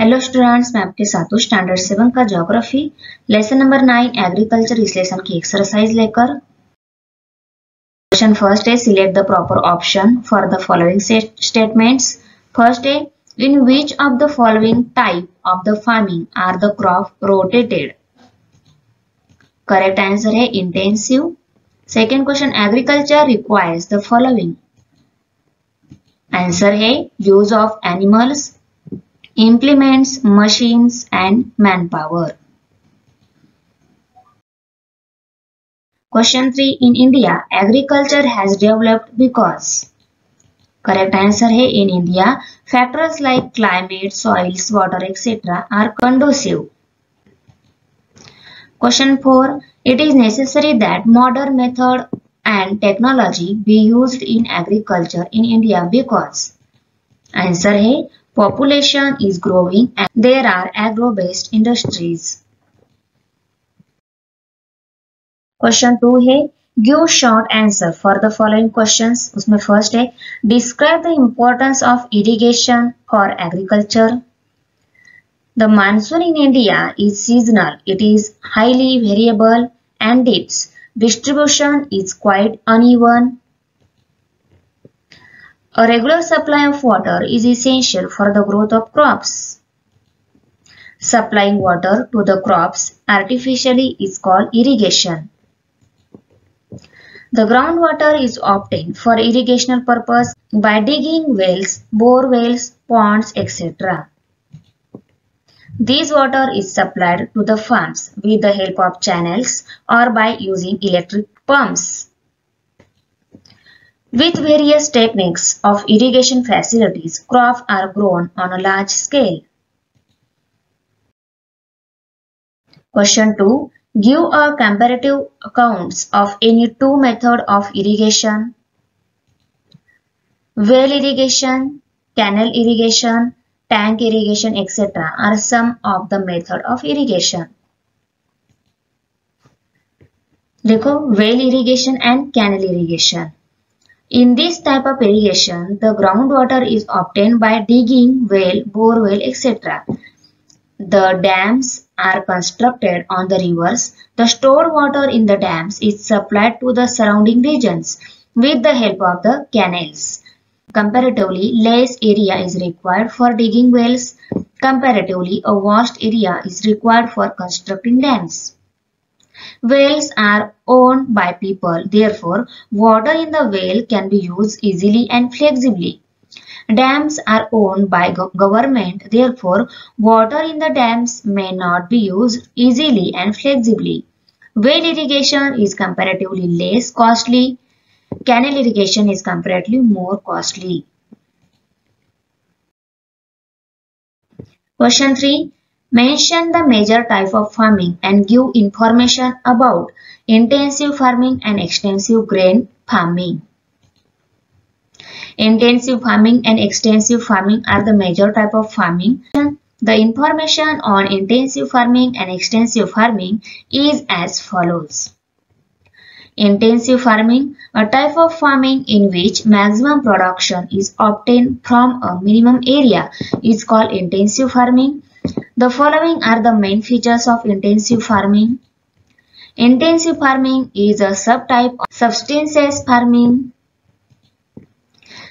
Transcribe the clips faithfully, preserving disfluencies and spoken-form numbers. Hello students, मैं आपके साथ हूं स्टैंडर्ड सेवन का geography lesson number nine agriculture इस लेसन की एक्सरसाइज लेकर। क्वेश्चन फर्स्ट है select the proper option for the following statements. First है in which of the following type of the farming are the crop rotated. Correct answer है intensive. Second question agriculture requires the following. Answer है use of animals, implements, machines and manpower. Question three. In India, agriculture has developed because. Correct answer है in India, factors like climate, soils, water, et cetera are conducive. Question four. It is necessary that modern method and technology be used in agriculture in India because. Answer है population is growing and there are agro-based industries. Question two है give short answer for the following questions. उसमें first है describe the importance of irrigation for agriculture. The monsoon in India is seasonal. It is highly variable and its distribution is quite uneven. A regular supply of water is essential for the growth of crops. Supplying water to the crops artificially is called irrigation. The groundwater is obtained for irrigational purpose by digging wells, bore wells, ponds, et cetera. This water is supplied to the farms with the help of channels or by using electric pumps. With various techniques of irrigation facilities, crops are grown on a large scale. Question two. Give a comparative accounts of any two methods of irrigation. Well irrigation, canal irrigation, tank irrigation, et cetera are some of the methods of irrigation. देखो, well irrigation and canal irrigation. In this type of irrigation, the groundwater is obtained by digging well, bore well, et cetera. The dams are constructed on the rivers. The stored water in the dams is supplied to the surrounding regions with the help of the canals. Comparatively, less area is required for digging wells. Comparatively, a vast area is required for constructing dams. Wells are owned by people, therefore water in the well can be used easily and flexibly. Dams are owned by government, therefore water in the dams may not be used easily and flexibly. Well irrigation is comparatively less costly. Canal irrigation is comparatively more costly. Question three. Mention the major type of farming and give information about intensive farming and extensive grain farming. Intensive farming and extensive farming are the major type of farming. The information on intensive farming and extensive farming is as follows. Intensive farming, a type of farming in which maximum production is obtained from a minimum area, is called intensive farming. The following are the main features of intensive farming. Intensive farming is a subtype of subsistence farming.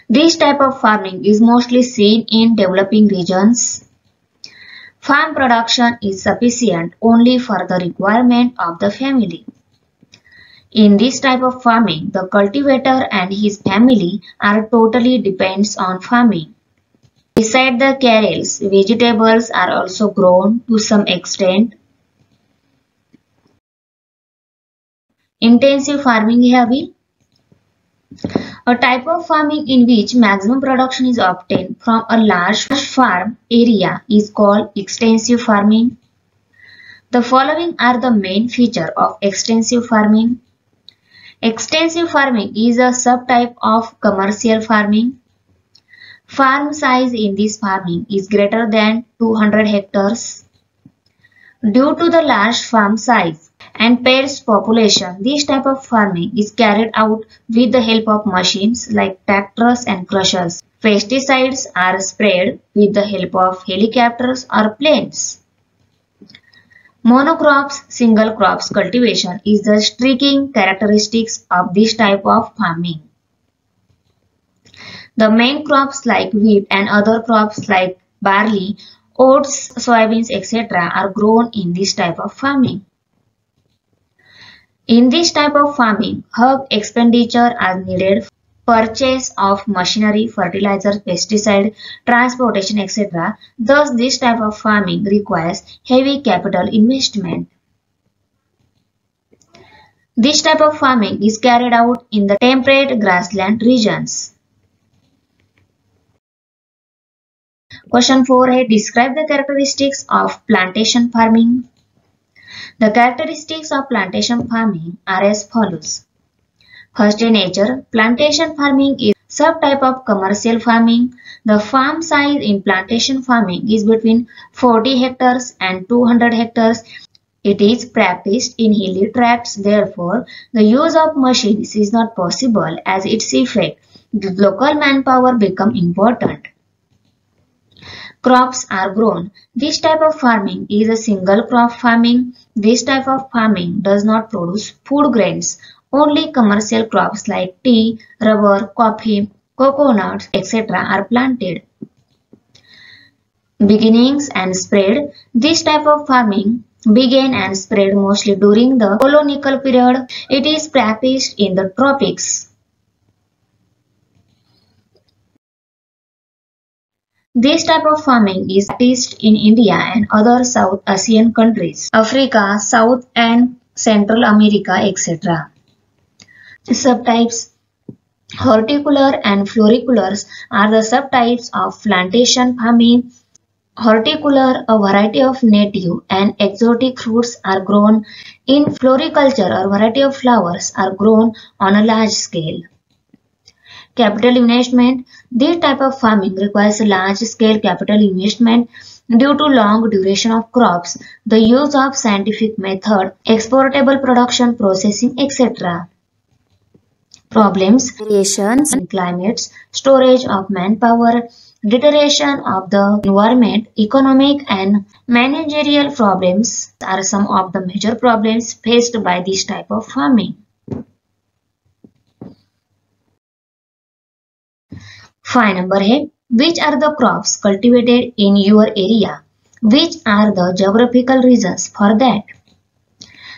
This type of farming is mostly seen in developing regions. Farm production is sufficient only for the requirement of the family. In this type of farming, the cultivator and his family are totally dependent on farming. Beside the cereals, vegetables are also grown to some extent. Intensive farming है अभी, a type of farming in which maximum production is obtained from a large farm area is called extensive farming. The following are the main feature of extensive farming. Extensive farming is a subtype of commercial farming. Farm size in this farming is greater than two hundred hectares. Due to the large farm size, and pairs population. This type of farming is carried out with the help of machines like tractors and crushers. Pesticides are sprayed with the help of helicopters or planes. Monocrops, single crops cultivation is the striking characteristics of this type of farming. The main crops like wheat and other crops like barley, oats, soybeans, et cetera are grown in this type of farming. In this type of farming, herb expenditure are needed. Purchase of machinery, fertilizer, pesticide, transportation, et cetera. Thus, this type of farming requires heavy capital investment. This type of farming is carried out in the temperate grassland regions. Question four है, describe the characteristics of plantation farming. The characteristics of plantation farming are as follows. First in nature, plantation farming is a subtype of commercial farming. The farm size in plantation farming is between forty hectares and two hundred hectares. It is practiced in hilly tracts. Therefore, the use of machines is not possible as its effect. The local manpower becomes important. Crops are grown. This type of farming is a single crop farming. This type of farming does not produce food grains. Only commercial crops like tea, rubber, coffee, coconuts, et cetera are planted. Beginnings and spread. This type of farming began and spread mostly during the colonial period. It is practiced in the tropics. This type of farming is practiced in India and other South Asian countries, Africa, South and Central America, et cetera. Subtypes. Horticulture and floriculture are the subtypes of plantation farming. Horticulture, a variety of native and exotic fruits are grown. In floriculture, a variety of flowers are grown on a large scale. Capital investment. This type of farming requires large scale capital investment. Due to long duration of crops, the use of scientific method, exportable production, processing, et cetera. Problems, variations in climates, storage of manpower, deterioration of the environment, economic and managerial problems are some of the major problems faced by this type of farming. five number है, which are the crops cultivated in your area? Which are the geographical reasons for that?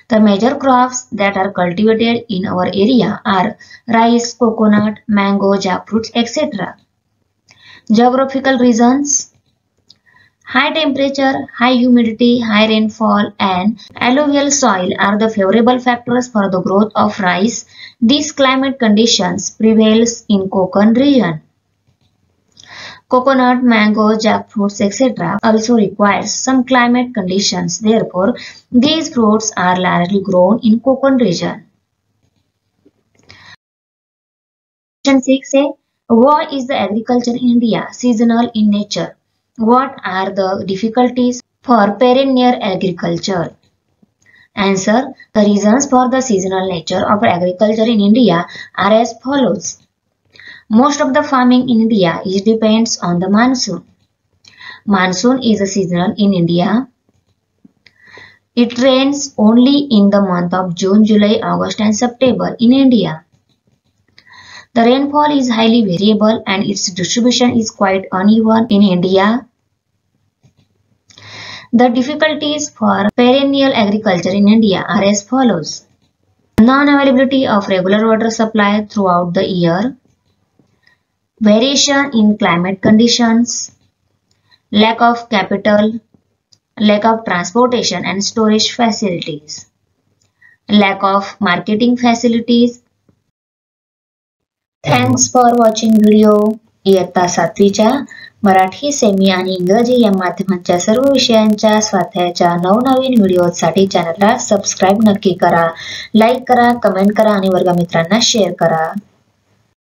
The major crops that are cultivated in our area are rice, coconut, mango, jackfruit, et cetera. Geographical reasons: high temperature, high humidity, high rainfall, and alluvial soil are the favorable factors for the growth of rice. These climate conditions prevails in Konkan region. Coconut, mango, jackfruits, et cetera also requires some climate conditions. Therefore, these fruits are largely grown in Konkan region. Question six है, what is the agriculture in India seasonal in nature? What are the difficulties for perennial agriculture? Answer: the reasons for the seasonal nature of agriculture in India are as follows. Most of the farming in India is depends on the monsoon. Monsoon is a seasonal in India. It rains only in the month of June, July, August and September in India. The rainfall is highly variable and its distribution is quite uneven in India. The difficulties for perennial agriculture in India are as follows. Non-availability of regular water supply throughout the year. Variation in climate conditions, lack of capital, lack of transportation and storage facilities, lack of marketing facilities. Thanks for watching video. इयत्ता सातवीच्या Marathi semi आणि इंग्रजी या माध्यमांच्या सर्व विषयांच्या स्वाध्यायाच्या नवनवीन व्हिडिओसाठी चॅनलला subscribe नक्की करा, लाईक करा, कमेंट करा आणि वर्गमित्रांना शेअर करा.